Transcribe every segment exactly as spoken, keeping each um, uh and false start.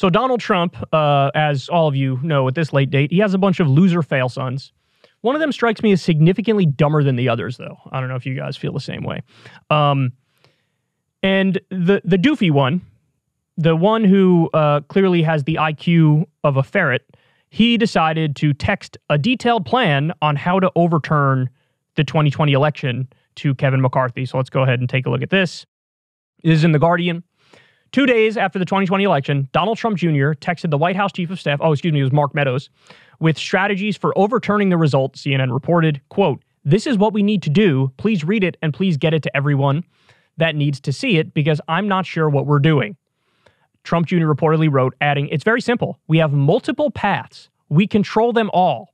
So Donald Trump, uh, as all of you know at this late date, he has a bunch of loser fail sons. One of them strikes me as significantly dumber than the others, though. I don't know if you guys feel the same way. Um, and the, the doofy one, the one who uh, clearly has the I Q of a ferret, he decided to text a detailed plan on how to overturn the twenty twenty election to Kevin McCarthy. So let's go ahead and take a look at this. This is in The Guardian. Two days after the twenty twenty election, Donald Trump Junior texted the White House chief of staff, oh, excuse me, it was Mark Meadows, with strategies for overturning the result, C N N reported, quote, "This is what we need to do. Please read it and please get it to everyone that needs to see it because I'm not sure what we're doing." Trump Junior reportedly wrote, adding, "It's very simple. We have multiple paths. We control them all."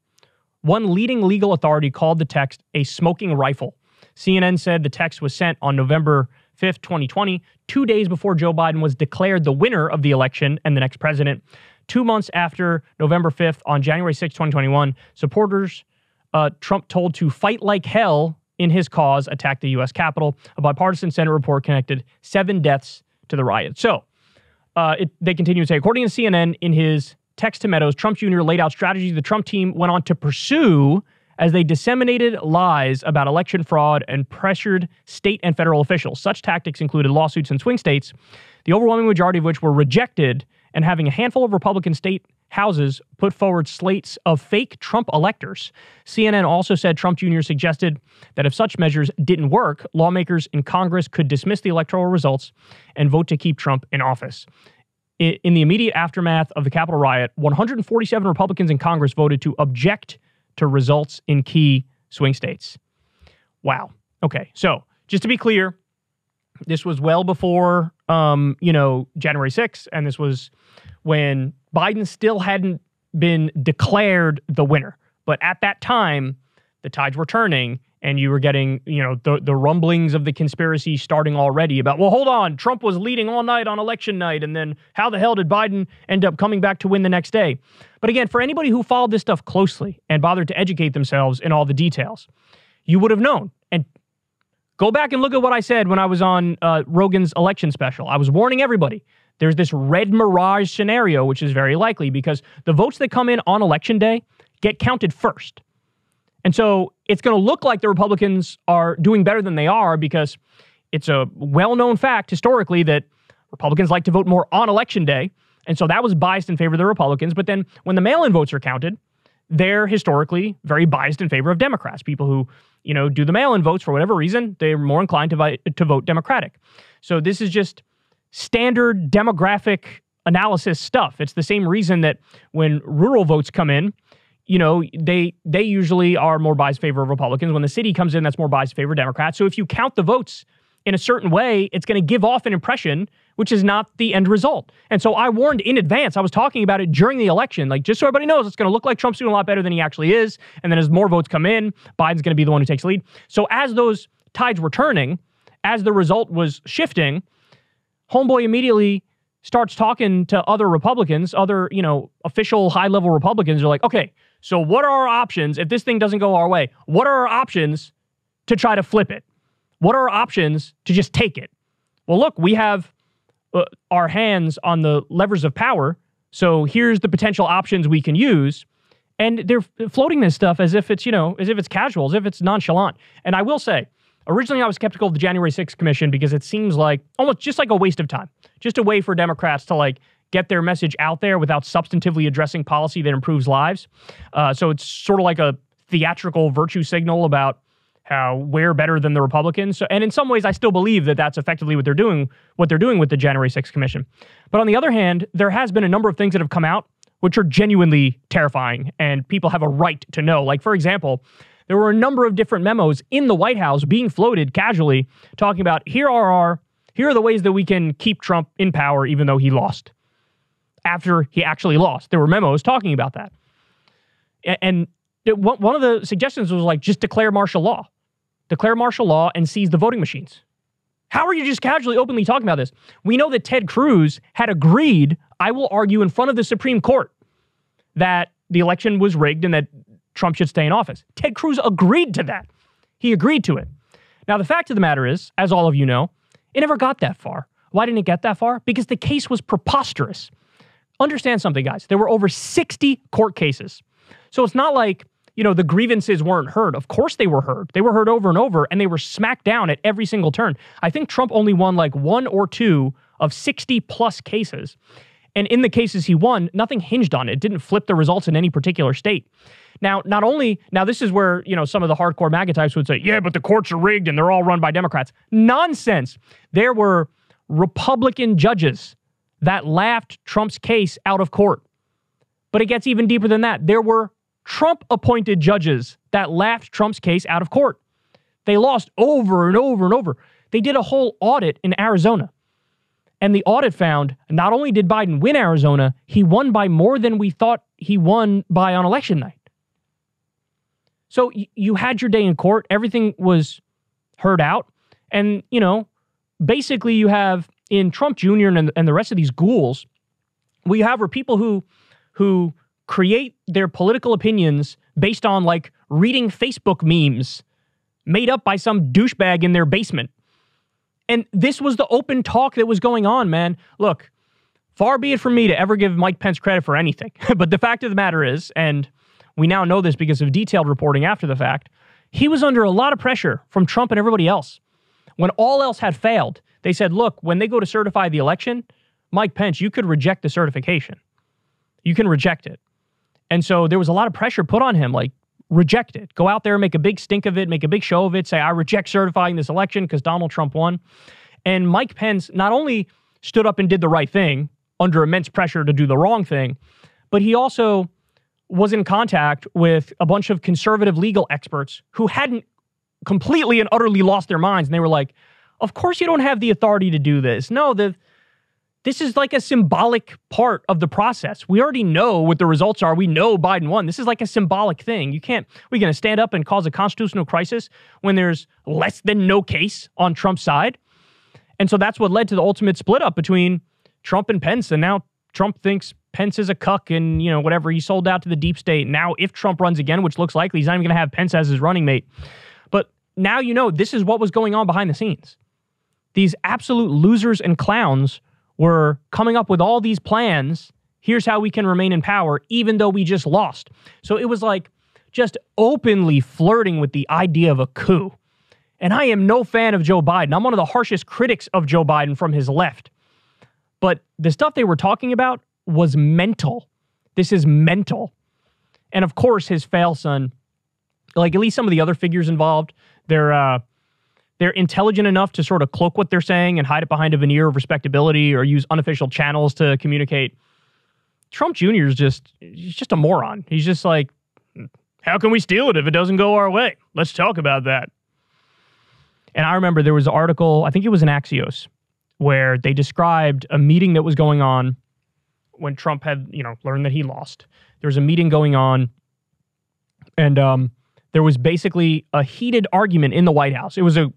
One leading legal authority called the text a smoking rifle. C N N said the text was sent on November fifth, twenty twenty, two days before Joe Biden was declared the winner of the election and the next president. Two months after November fifth, on January sixth, twenty twenty-one, supporters uh, Trump told to fight like hell in his cause attacked the U S Capitol. A bipartisan Senate report connected seven deaths to the riot. So uh, it, they continue to say, according to C N N, in his text to Meadows, Trump Junior laid out strategies the Trump team went on to pursue as they disseminated lies about election fraud and pressured state and federal officials. Such tactics included lawsuits in swing states, the overwhelming majority of which were rejected, and having a handful of Republican state houses put forward slates of fake Trump electors. C N N also said Trump Junior suggested that if such measures didn't work, lawmakers in Congress could dismiss the electoral results and vote to keep Trump in office. In the immediate aftermath of the Capitol riot, one hundred forty-seven Republicans in Congress voted to object to results in key swing states. Wow. Okay, so just to be clear, this was well before, um, you know, January sixth, and this was when Biden still hadn't been declared the winner. But at that time, the tides were turning, and you were getting, you know, the, the rumblings of the conspiracy starting already about, well, hold on, Trump was leading all night on election night, and then how the hell did Biden end up coming back to win the next day? But again, for anybody who followed this stuff closely and bothered to educate themselves in all the details, you would have known. And go back and look at what I said when I was on uh, Rogan's election special. I was warning everybody, there's this red mirage scenario, which is very likely because the votes that come in on election day get counted first. And so it's going to look like the Republicans are doing better than they are because it's a well-known fact historically that Republicans like to vote more on election day. And so that was biased in favor of the Republicans. But then when the mail-in votes are counted, they're historically very biased in favor of Democrats. People who, you know, do the mail-in votes for whatever reason, they're more inclined to, vi- to vote Democratic. So this is just standard demographic analysis stuff. It's the same reason that when rural votes come in, you know, they they usually are more biased in favor of Republicans. When the city comes in, that's more biased in favor of Democrats. So if you count the votes in a certain way, it's going to give off an impression, which is not the end result. And so I warned in advance. I was talking about it during the election. Like, just so everybody knows, it's going to look like Trump's doing a lot better than he actually is. And then as more votes come in, Biden's going to be the one who takes the lead. So as those tides were turning, as the result was shifting, homeboy immediately starts talking to other Republicans, other, you know, official high-level Republicans are like, okay, so what are our options if this thing doesn't go our way? What are our options to try to flip it? What are our options to just take it? Well, look, we have uh, our hands on the levers of power, so here's the potential options we can use. And they're floating this stuff as if it's, you know, as if it's casual, as if it's nonchalant. And I will say, originally I was skeptical of the January sixth Commission because it seems like, almost just like a waste of time. Just a way for Democrats to, like, get their message out there without substantively addressing policy that improves lives. Uh, so it's sort of like a theatrical virtue signal about how we're better than the Republicans. So, and in some ways, I still believe that that's effectively what they're doing, what they're doing with the January sixth Commission. But on the other hand, there has been a number of things that have come out which are genuinely terrifying, and people have a right to know. Like, for example, there were a number of different memos in the White House being floated casually, talking about here are our, here are the ways that we can keep Trump in power even though he lost. After he actually lost. There were memos talking about that. And it, one of the suggestions was like, just declare martial law. Declare martial law and seize the voting machines. How are you just casually, openly talking about this? We know that Ted Cruz had agreed, I will argue in front of the Supreme Court, that the election was rigged and that Trump should stay in office. Ted Cruz agreed to that. He agreed to it. Now, the fact of the matter is, as all of you know, it never got that far. Why didn't it get that far? Because the case was preposterous. Understand something, guys. There were over sixty court cases. So it's not like, you know, the grievances weren't heard. Of course they were heard. They were heard over and over, and they were smacked down at every single turn. I think Trump only won like one or two of sixty plus cases. And in the cases he won, nothing hinged on it. It didn't flip the results in any particular state. Now, not only, now this is where, you know, some of the hardcore MAGA types would say, yeah, but the courts are rigged and they're all run by Democrats. Nonsense. There were Republican judges that laughed Trump's case out of court. But it gets even deeper than that. There were Trump-appointed judges that laughed Trump's case out of court. They lost over and over and over. They did a whole audit in Arizona. And the audit found not only did Biden win Arizona, he won by more than we thought he won by on election night. So you had your day in court, everything was heard out, and, you know, basically you have, in Trump Junior and, and the rest of these ghouls, we have are people who, who create their political opinions based on, like, reading Facebook memes made up by some douchebag in their basement. And this was the open talk that was going on, man. Look, far be it from me to ever give Mike Pence credit for anything, but the fact of the matter is, and we now know this because of detailed reporting after the fact, he was under a lot of pressure from Trump and everybody else. When all else had failed, they said, look, when they go to certify the election, Mike Pence, you could reject the certification. You can reject it. And so there was a lot of pressure put on him, like, reject it. Go out there, make a big stink of it, make a big show of it, say, I reject certifying this election because Donald Trump won. And Mike Pence not only stood up and did the right thing under immense pressure to do the wrong thing, but he also was in contact with a bunch of conservative legal experts who hadn't completely and utterly lost their minds. And they were like, of course you don't have the authority to do this. No, the, this is like a symbolic part of the process. We already know what the results are. We know Biden won. This is like a symbolic thing. You can't, we're going to stand up and cause a constitutional crisis when there's less than no case on Trump's side. And so that's what led to the ultimate split up between Trump and Pence. And now Trump thinks Pence is a cuck and, you know, whatever. He sold out to the deep state. Now, if Trump runs again, which looks likely, he's not even going to have Pence as his running mate. But now you know this is what was going on behind the scenes. These absolute losers and clowns were coming up with all these plans. Here's how we can remain in power, even though we just lost. So it was like just openly flirting with the idea of a coup. And I am no fan of Joe Biden. I'm one of the harshest critics of Joe Biden from his left. But the stuff they were talking about was mental. This is mental. And of course, his fail son, like at least some of the other figures involved, they're uh, they're intelligent enough to sort of cloak what they're saying and hide it behind a veneer of respectability or use unofficial channels to communicate. Trump Junior is just, he's just a moron. He's just like, how can we steal it if it doesn't go our way? Let's talk about that. And I remember there was an article, I think it was in Axios, where they described a meeting that was going on when Trump had, you know, learned that he lost. There was a meeting going on, and um, there was basically a heated argument in the White House. It was a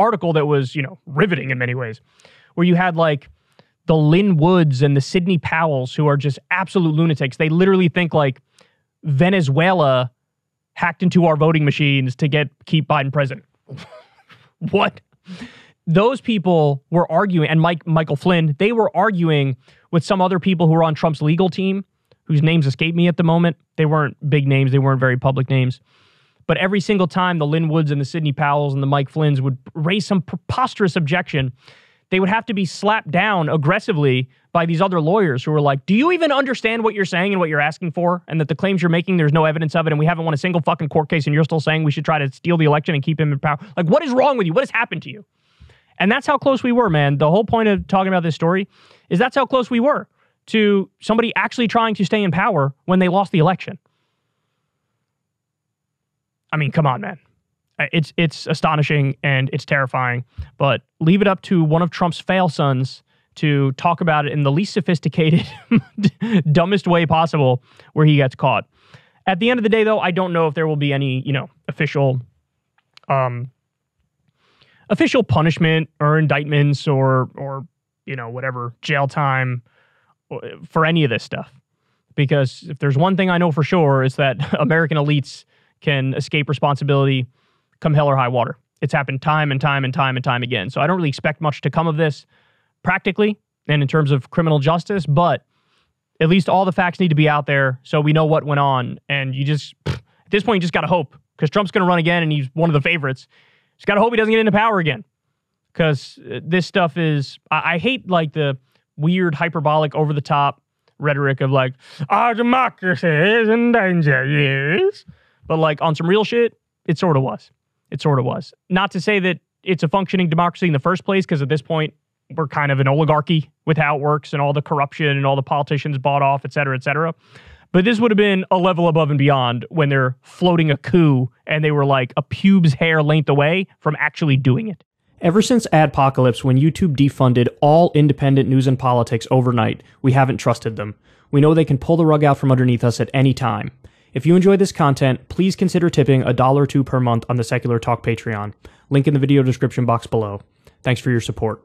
article that was, you know, riveting in many ways, where you had, like, the Lin Woods and the Sidney Powells, who are just absolute lunatics. They literally think, like, Venezuela hacked into our voting machines to get keep Biden president. What? Those people were arguing, and Mike Michael Flynn, they were arguing with some other people who were on Trump's legal team, whose names escape me at the moment. They weren't big names. They weren't very public names. But every single time the Lin Woods and the Sidney Powells and the Mike Flynns would raise some preposterous objection, they would have to be slapped down aggressively by these other lawyers who were like, do you even understand what you're saying and what you're asking for? And that the claims you're making, there's no evidence of it, and we haven't won a single fucking court case, and you're still saying we should try to steal the election and keep him in power. Like, what is wrong with you? What has happened to you? And that's how close we were, man. The whole point of talking about this story is that's how close we were to somebody actually trying to stay in power when they lost the election. I mean, come on, man. It's, it's astonishing and it's terrifying, but leave it up to one of Trump's fail sons to talk about it in the least sophisticated, dumbest way possible where he gets caught. At the end of the day, though, I don't know if there will be any, you know, official... Um, official punishment or indictments or, or, you know, whatever, jail time for any of this stuff. Because if there's one thing I know for sure, it's that American elites can escape responsibility come hell or high water. It's happened time and time and time and time again. So I don't really expect much to come of this practically and in terms of criminal justice, but At least all the facts need to be out there so we know what went on. And you just, at this point, you just got to hope, because Trump's going to run again and he's one of the favorites. Just got to hope he doesn't get into power again, because this stuff is, I, I hate like the weird hyperbolic over the top rhetoric of like, our democracy is in danger, yes. But like on some real shit, it sort of was. It sort of was. Not to say that it's a functioning democracy in the first place, because at this point, we're kind of an oligarchy with how it works and all the corruption and all the politicians bought off, et cetera, et cetera. But this would have been a level above and beyond when they're floating a coup and they were like a pubes hair length away from actually doing it. Ever since Adpocalypse, when YouTube defunded all independent news and politics overnight, we haven't trusted them. We know they can pull the rug out from underneath us at any time. If you enjoy this content, please consider tipping a dollar or two per month on the Secular Talk Patreon. Link in the video description box below. Thanks for your support.